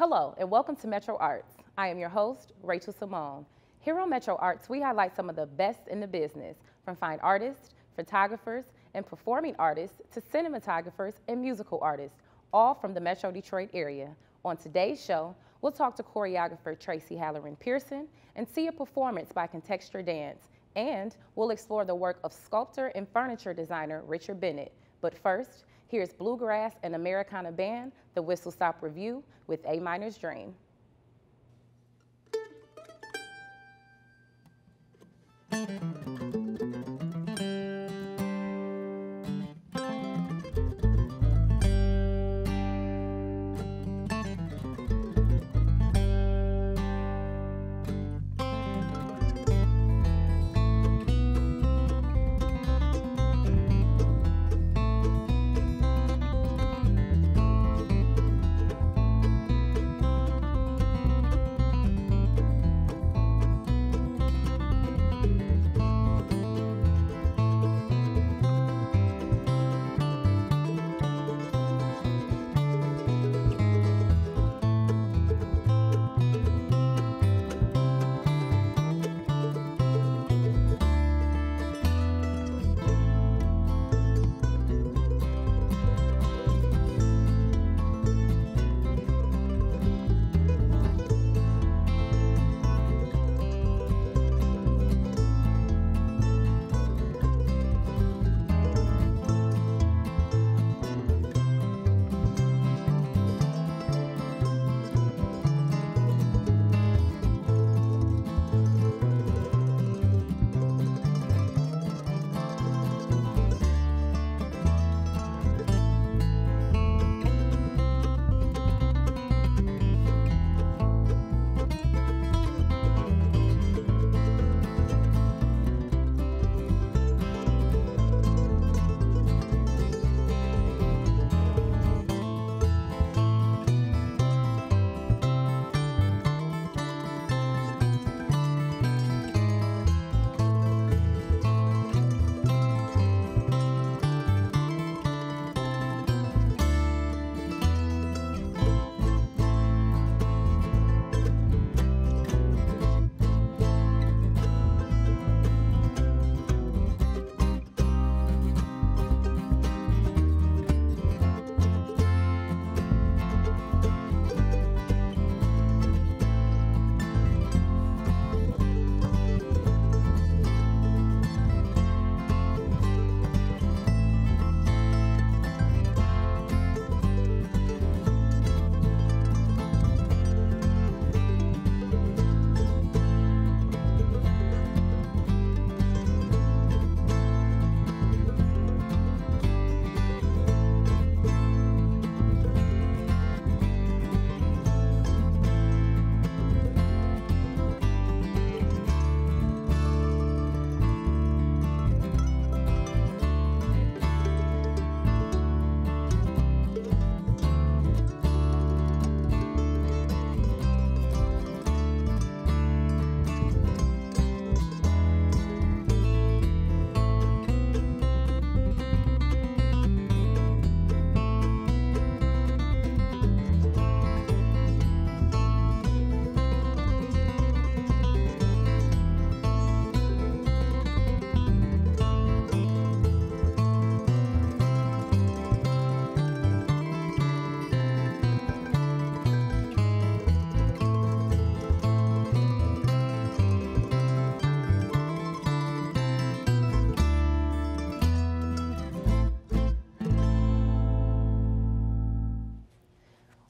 Hello and welcome to Metro Arts. I am your host, Rachel Simone. Here on Metro Arts, we highlight some of the best in the business, from fine artists, photographers, and performing artists to cinematographers and musical artists, all from the Metro Detroit area. On today's show, we'll talk to choreographer Tracy Halloran Pearson and see a performance by Contexture Dance, and we'll explore the work of sculptor and furniture designer Richard Bennett. But first, here's bluegrass and Americana band, The Whistle Stop Revue, with A Minor's Dream.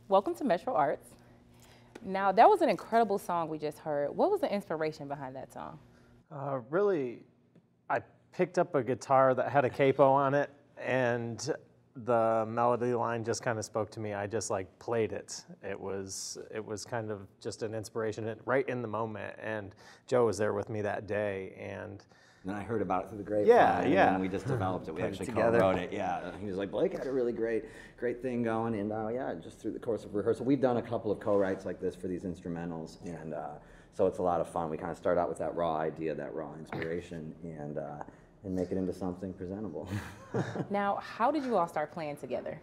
Welcome to Metro Arts. Now, that was an incredible song we just heard. What was the inspiration behind that song? Really, I picked up a guitar that had a capo on it, and the melody line just kind of spoke to me. I just like played it. It was kind of just an inspiration right in the moment. And Joe was there with me that day, and then I heard about it through the grapevine. Yeah, yeah. And we just developed it. We actually co-wrote it. Yeah. He was like, Blake had a really great thing going. And yeah, just through the course of rehearsal, we've done a couple of co-writes like this for these instrumentals. And so it's a lot of fun. We kind of start out with that raw idea, that raw inspiration, and make it into something presentable. Now, how did you all start playing together?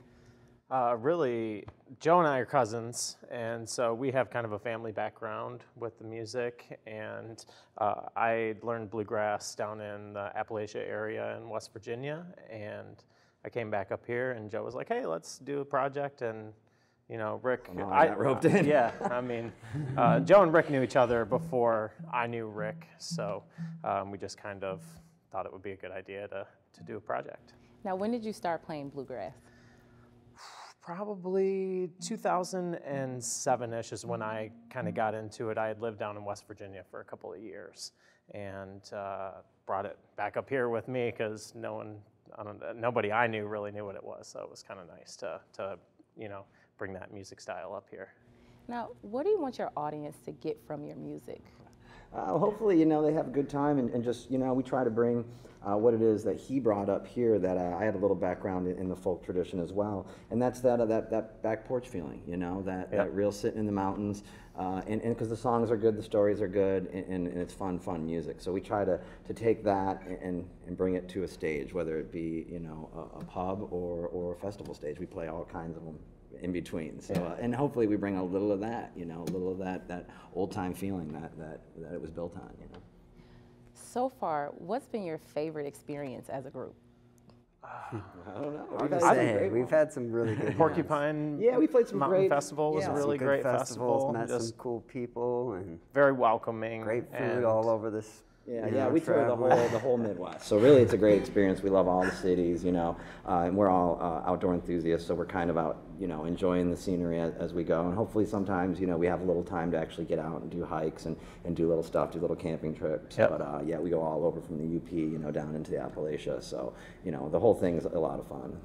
Really, Joe and I are cousins, and so we have kind of a family background with the music, and I learned bluegrass down in the Appalachia area in West Virginia, and I came back up here, and Joe was like, hey, let's do a project, and you know, Rick, I got roped in. Yeah, I mean, Joe and Rick knew each other before I knew Rick, so we just kind of thought it would be a good idea to do a project. Now, when did you start playing bluegrass? Probably 2007-ish is when I kind of got into it. I had lived down in West Virginia for a couple of years and brought it back up here with me because nobody I knew really knew what it was. So it was kind of nice to you know, bring that music style up here. Now, what do you want your audience to get from your music? Hopefully, you know, they have a good time and just, you know, we try to bring what it is that he brought up here that I had a little background in the folk tradition as well. And that's that back porch feeling, you know, that real sitting in the mountains. And because the songs are good, the stories are good, and it's fun music. So we try to take that and bring it to a stage, whether it be, you know, a pub or a festival stage. We play all kinds of them in between, so and hopefully we bring a little of that, you know, a little of that old-time feeling that it was built on, you know. So far, what's been your favorite experience as a group? I don't know. We've had some really good Porcupine. Yeah, we played some Mountain great Festival. Was a really great festival. Met just some cool people and very welcoming. Great food all over this. Yeah, we toured the whole Midwest. So really, it's a great experience. We love all the cities, you know, and we're all outdoor enthusiasts. So we're kind of out, you know, enjoying the scenery as we go. And hopefully, sometimes, you know, we have a little time to actually get out and do hikes and do little stuff, do little camping trips. Yep. But yeah, we go all over from the UP, you know, down into the Appalachia. So you know, the whole thing is a lot of fun.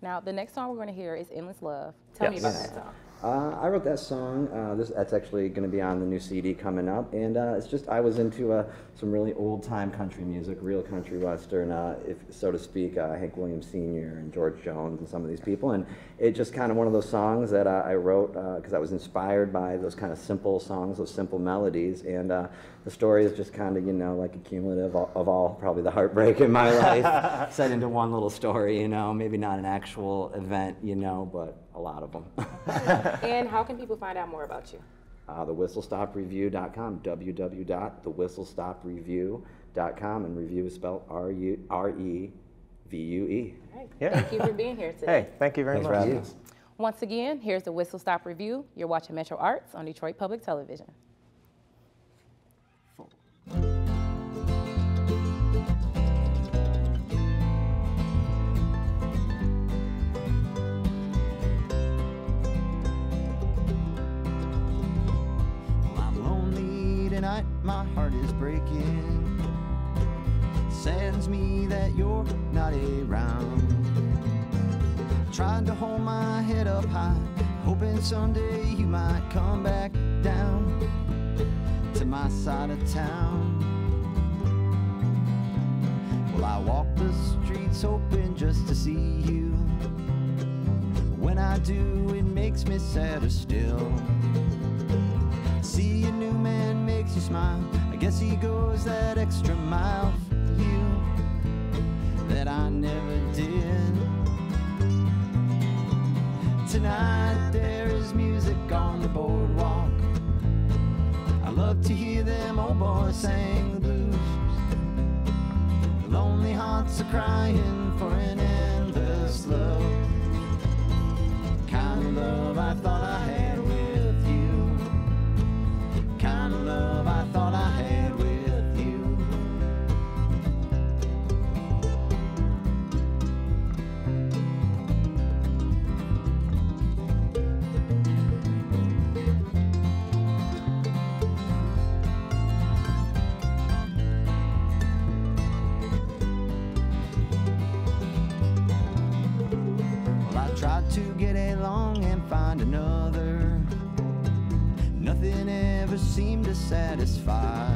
Now, the next song we're going to hear is "Endless Love." Tell me about that song. I wrote that song. That's actually going to be on the new CD coming up, and it's just I was into some really old-time country music, real country western, if so to speak, Hank Williams Sr. and George Jones and some of these people, and it just kind of one of those songs that I wrote because I was inspired by those kind of simple songs, those simple melodies, and the story is just kind of, you know, like a cumulative of all probably the heartbreak in my life set into one little story, you know, maybe not an actual event, you know, but a lot of them. And how can people find out more about you? TheWhistleStopRevue.com, www.TheWhistleStopRevue.com, and review is spelled R-E-V-U-E. All right. Yeah. Thank you for being here today. Hey, thank you very much. Thanks for having us. Once again, here's the Whistle Stop Revue. You're watching Metro Arts on Detroit Public Television. My heart is breaking. Sends me that you're not around. Tried to hold my head up high, hoping someday you might come back down to my side of town. Well, I walk the streets hoping just to see you. When I do, it makes me sadder still. See a new man makes you smile. I guess he goes that extra mile for you that I never did. Tonight there is music on the boardwalk. I love to hear them old boys sing the blues. Lonely hearts are crying for an endless love, kind of love I thought I had. To get along and find another, nothing ever seemed to satisfy.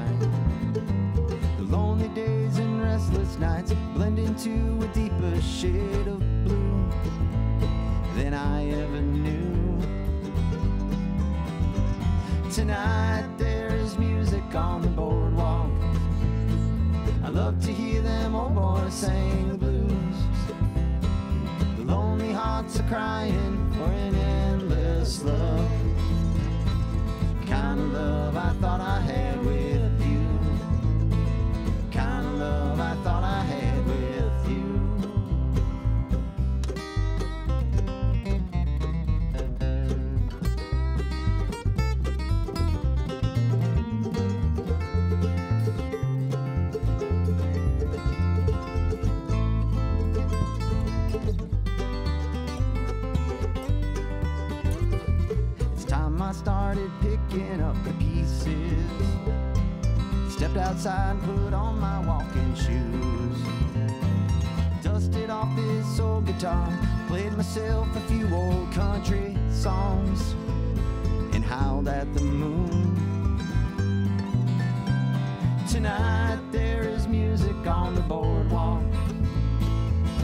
The lonely days and restless nights blend into a deeper shade of blue than I ever knew. Tonight there is music on the boardwalk. I love to hear them old boys sing the blues. Hearts are crying for an endless I started picking up the pieces. Stepped outside and put on my walking shoes. Dusted off this old guitar, played myself a few old country songs, and howled at the moon. Tonight there is music on the boardwalk.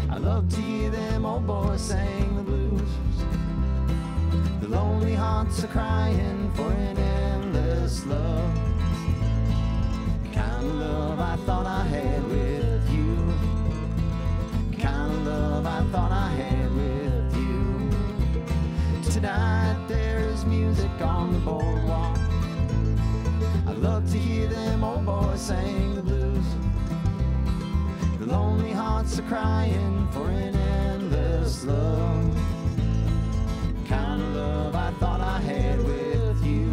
I love to hear them old boys sing the blues. The lonely hearts are crying for an endless love, the kind of love I thought I had with you, the kind of love I thought I had with you. Tonight there is music on the boardwalk. I love to hear them old boys sing the blues. The lonely hearts are crying for an endless love, kind of love I thought I had with you,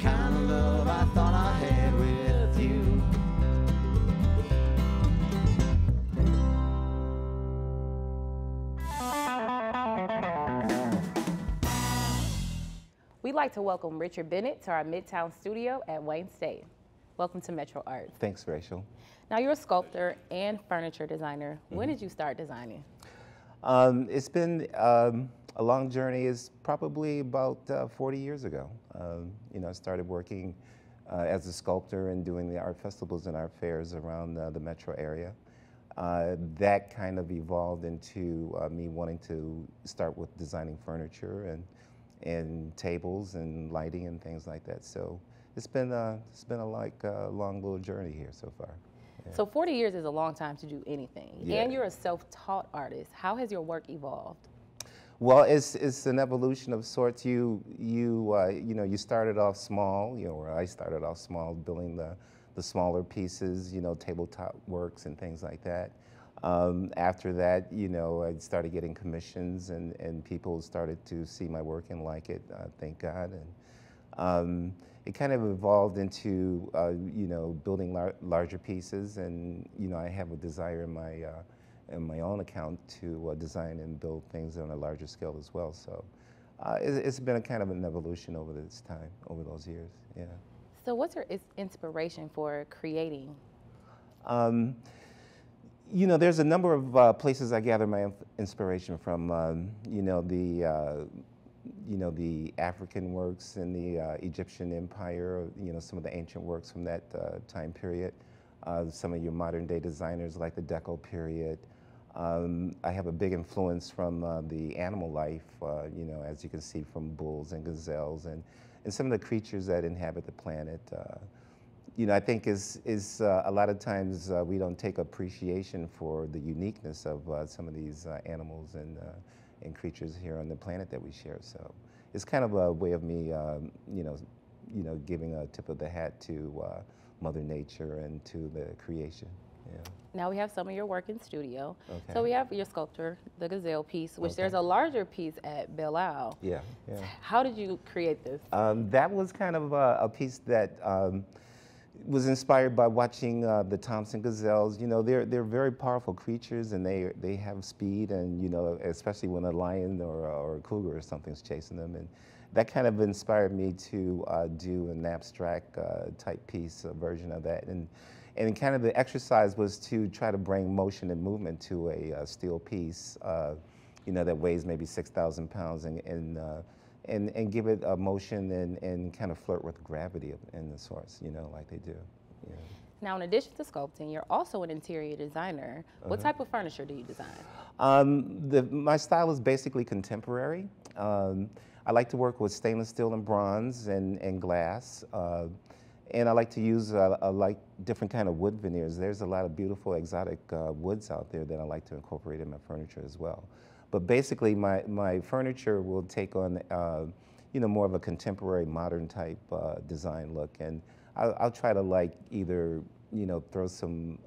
kind of love I thought I had with you. We'd like to welcome Richard Bennett to our Midtown studio at Wayne State. Welcome to Metro Arts. Thanks, Rachel. Now, you're a sculptor and furniture designer. When did you start designing? It's been a long journey. Is probably about 40 years ago. You know, I started working as a sculptor and doing the art festivals and art fairs around the metro area. That kind of evolved into me wanting to start with designing furniture and tables and lighting and things like that. So it's been a long little journey here so far. Yeah. So 40 years is a long time to do anything. Yeah. And you're a self-taught artist. How has your work evolved? Well, it's an evolution of sorts. You started off small, or I started off small, building the smaller pieces, tabletop works and things like that. After that, I started getting commissions and people started to see my work and like it, thank God. And it kind of evolved into, building larger pieces, and, I have a desire in my own account to design and build things on a larger scale as well. So it's been a kind of an evolution over this time, over those years, yeah. So what's your inspiration for creating? There's a number of places I gather my inspiration from, the African works in the Egyptian Empire, some of the ancient works from that time period, some of your modern day designers like the Deco period. I have a big influence from the animal life, as you can see from bulls and gazelles and some of the creatures that inhabit the planet. I think a lot of times we don't take appreciation for the uniqueness of some of these animals and creatures here on the planet that we share. So it's kind of a way of me, giving a tip of the hat to Mother Nature and to the creation. Yeah. Now we have some of your work in studio. Okay. So we have your sculpture, the gazelle piece, which there's a larger piece at Belle Isle. Yeah, yeah. How did you create this? That was kind of a piece that was inspired by watching the Thomson gazelles. They're very powerful creatures, and they have speed, and especially when a lion or a cougar or something's chasing them, and that kind of inspired me to do an abstract type piece version of that, and kind of the exercise was to try to bring motion and movement to a steel piece, that weighs maybe 6,000 pounds, and give it a motion and kind of flirt with gravity in the source, like they do. Yeah. Now, in addition to sculpting, you're also an interior designer. What type of furniture do you design? My style is basically contemporary. I like to work with stainless steel and bronze and glass. And I like to use different kind of wood veneers. There's a lot of beautiful exotic woods out there that I like to incorporate in my furniture as well. But basically, my furniture will take on, more of a contemporary, modern type design look, and I'll try to either, throw some,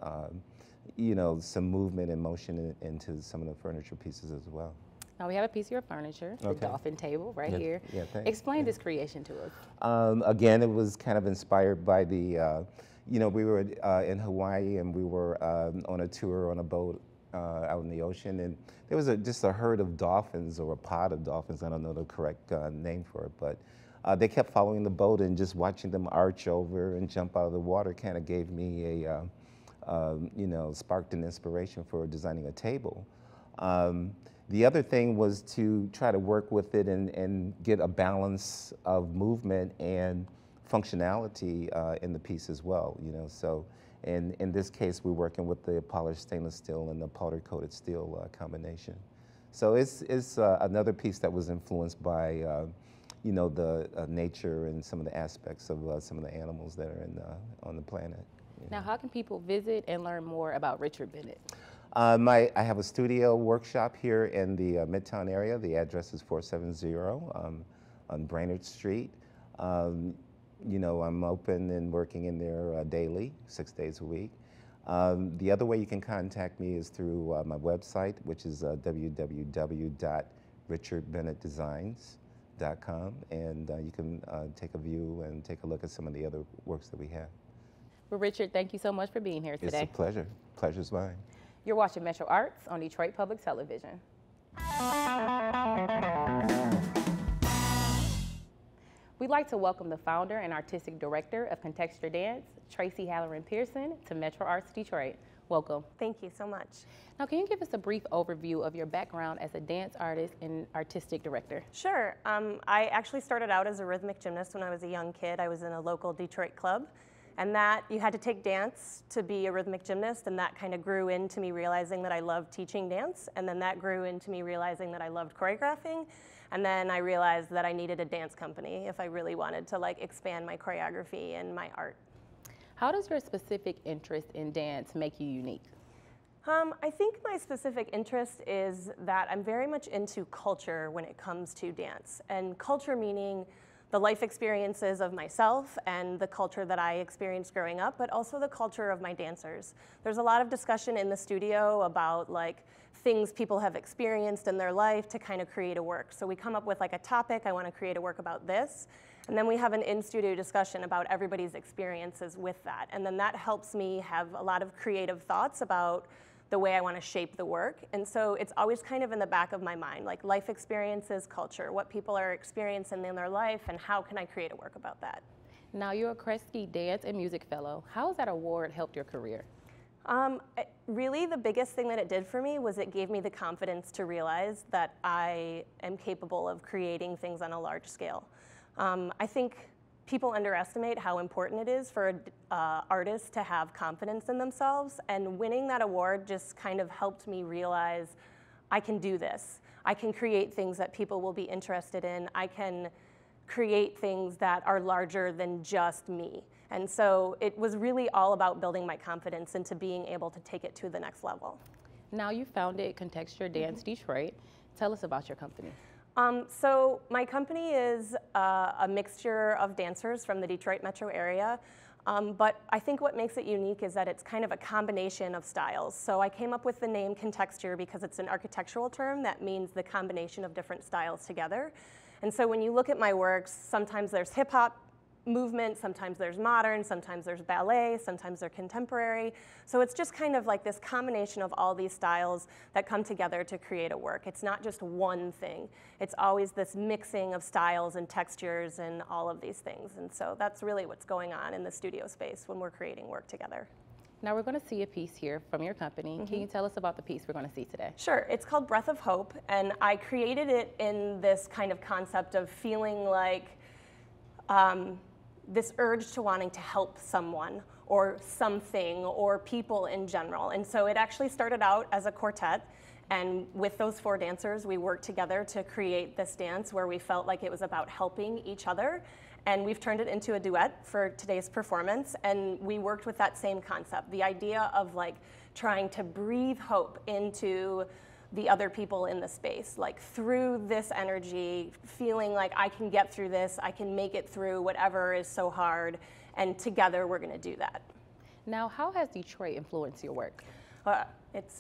some movement and motion into some of the furniture pieces as well. Now we have a piece of your furniture, the dolphin table right here. Yeah, thanks. Explain this creation to us. Again, it was kind of inspired by we were in Hawaii, and we were on a tour on a boat out in the ocean, and there was just a herd of dolphins or a pod of dolphins. I don't know the correct name for it, but they kept following the boat, and just watching them arch over and jump out of the water kind of gave me a, you know, sparked an inspiration for designing a table. The other thing was to try to work with it and get a balance of movement and functionality in the piece as well, you know. So, and in this case, we're working with the polished stainless steel and the powder-coated steel combination. So it's another piece that was influenced by, you know, the nature and some of the aspects of some of the animals that are in on the planet. Now, how can people visit and learn more about Richard Bennett? I have a studio workshop here in the Midtown area. The address is 470 on Brainerd Street. You know, I'm open and working in there daily, 6 days a week. The other way you can contact me is through my website, which is www.richardbennettdesigns.com, and you can take a view and take a look at some of the other works that we have. Well, Richard, thank you so much for being here today. It's a pleasure. Pleasure's mine. You're watching Metro Arts on Detroit Public Television. We'd like to welcome the founder and artistic director of Contexture Dance, Tracy Halloran Pearson, to Metro Arts Detroit. Welcome. Thank you so much. Now, can you give us a brief overview of your background as a dance artist and artistic director? Sure. I actually started out as a rhythmic gymnast when I was a young kid. I was in a local Detroit club. And that, you had to take dance to be a rhythmic gymnast, and that kind of grew into me realizing that I loved teaching dance, and then that grew into me realizing that I loved choreographing, and then I realized that I needed a dance company if I really wanted to, like, expand my choreography and my art. How does your specific interest in dance make you unique? I think my specific interest is that I'm very much into culture when it comes to dance, and culture meaning the life experiences of myself and the culture that I experienced growing up, but also the culture of my dancers. There's a lot of discussion in the studio about, like, things people have experienced in their life to kind of create a work. So we come up with, like, a topic, I want to create a work about this, and then we have an in-studio discussion about everybody's experiences with that. And then that helps me have a lot of creative thoughts about the way I want to shape the work. And so it's always kind of in the back of my mind, like life experiences, culture, what people are experiencing in their life, and how can I create a work about that. Now, you're a Kresge Dance and Music Fellow. How has that award helped your career? Really, the biggest thing that it did for me was it gave me the confidence to realize that I am capable of creating things on a large scale. I think people underestimate how important it is for artists to have confidence in themselves, and winning that award just kind of helped me realize I can do this. I can create things that people will be interested in. I can create things that are larger than just me. And so it was really all about building my confidence into being able to take it to the next level. Now, you founded Contexture Dance Detroit. Tell us about your company. So my company is a mixture of dancers from the Detroit metro area, but I think what makes it unique is that it's kind of a combination of styles. So I came up with the name Contexture because it's an architectural term that means the combination of different styles together. And so when you look at my works, sometimes there's hip-hop movement, sometimes there's modern, sometimes there's ballet, sometimes they're contemporary. So it's just kind of like this combination of all these styles that come together to create a work. It's not just one thing. It's always this mixing of styles and textures and all of these things. And so that's really what's going on in the studio space when we're creating work together. Now, we're going to see a piece here from your company. Mm-hmm. Can you tell us about the piece we're going to see today? Sure. It's called Breath of Hope, and I created it in this kind of concept of feeling like this urge to wanting to help someone or something or people in general. And so it actually started out as a quartet, and with those four dancers we worked together to create this dance where we felt like it was about helping each other, and we've turned it into a duet for today's performance. And we worked with that same concept, the idea of, like, trying to breathe hope into the other people in the space, like through this energy, feeling like I can get through this, I can make it through whatever is so hard, and together we're gonna do that. Now, how has Detroit influenced your work? It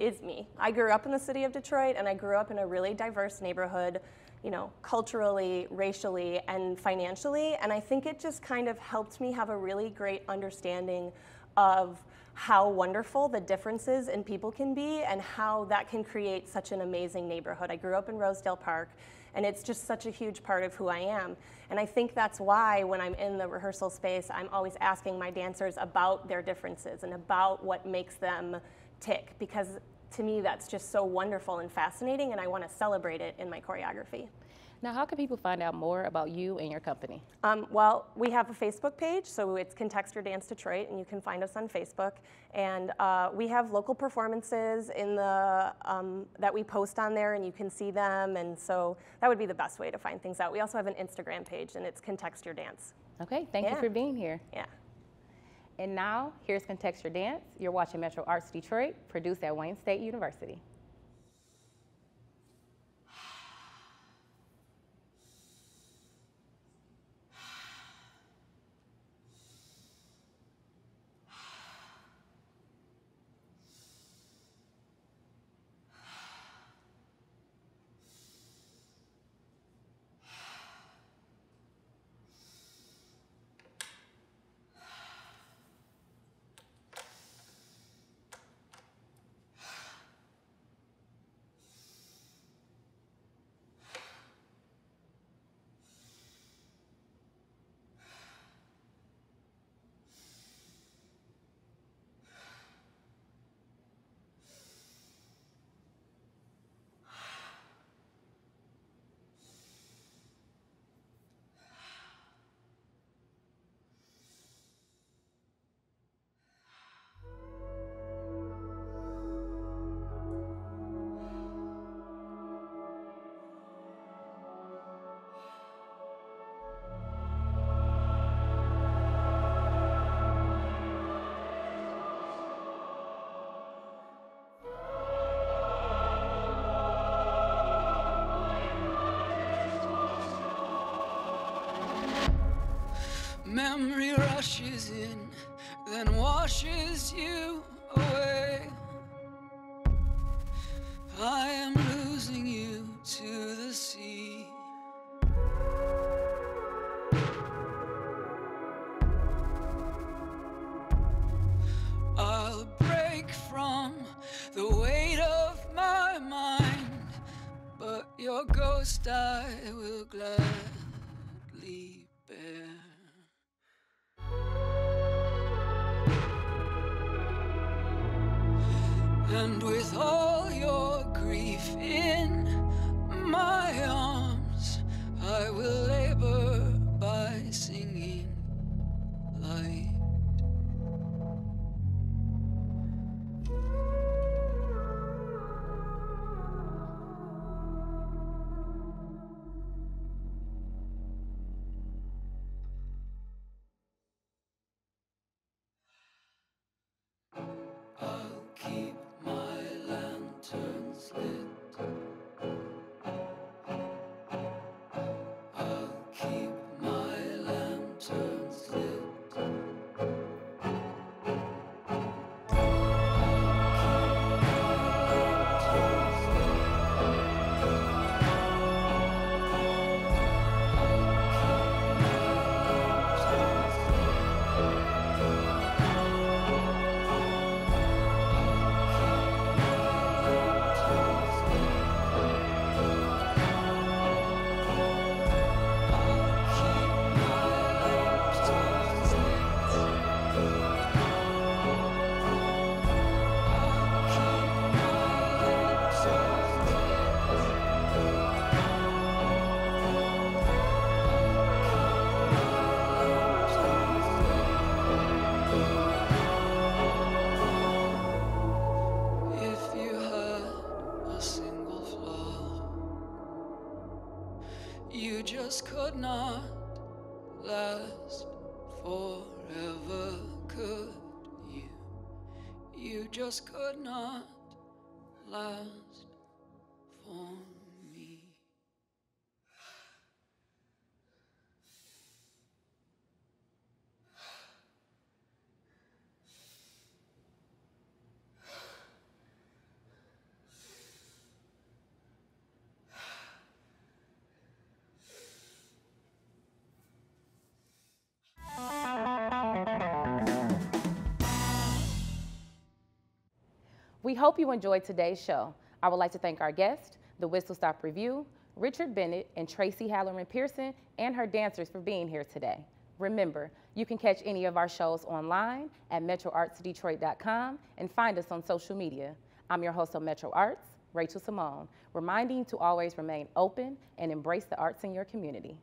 is me. I grew up in the city of Detroit, and I grew up in a really diverse neighborhood, you know, culturally, racially, and financially, and I think it just kind of helped me have a really great understanding of how wonderful the differences in people can be and how that can create such an amazing neighborhood. I grew up in Rosedale Park, and it's just such a huge part of who I am. And I think that's why when I'm in the rehearsal space, I'm always asking my dancers about their differences and about what makes them tick, because to me that's just so wonderful and fascinating, and I want to celebrate it in my choreography. Now, how can people find out more about you and your company? Well, we have a Facebook page, so it's Contexture Dance Detroit, and you can find us on Facebook. And we have local performances in the that we post on there, and you can see them. And so that would be the best way to find things out. We also have an Instagram page, and it's Contexture Dance. Okay, thank you for being here. Yeah. And now, here's Contexture Dance. You're watching Metro Arts Detroit, produced at Wayne State University. Memory rushes in, then washes you away. I am losing you to the sea. I'll break from the weight of my mind, but your ghost I will gladly bear. And with all your grief in my arms, I will labor by singing light. Just could not last for me. We hope you enjoyed today's show. I would like to thank our guest, The Whistle Stop Revue, Richard Bennett, and Tracy Halloran Pearson and her dancers for being here today. Remember, you can catch any of our shows online at MetroArtsDetroit.com and find us on social media. I'm your host of Metro Arts, Rachel Simone, reminding you to always remain open and embrace the arts in your community.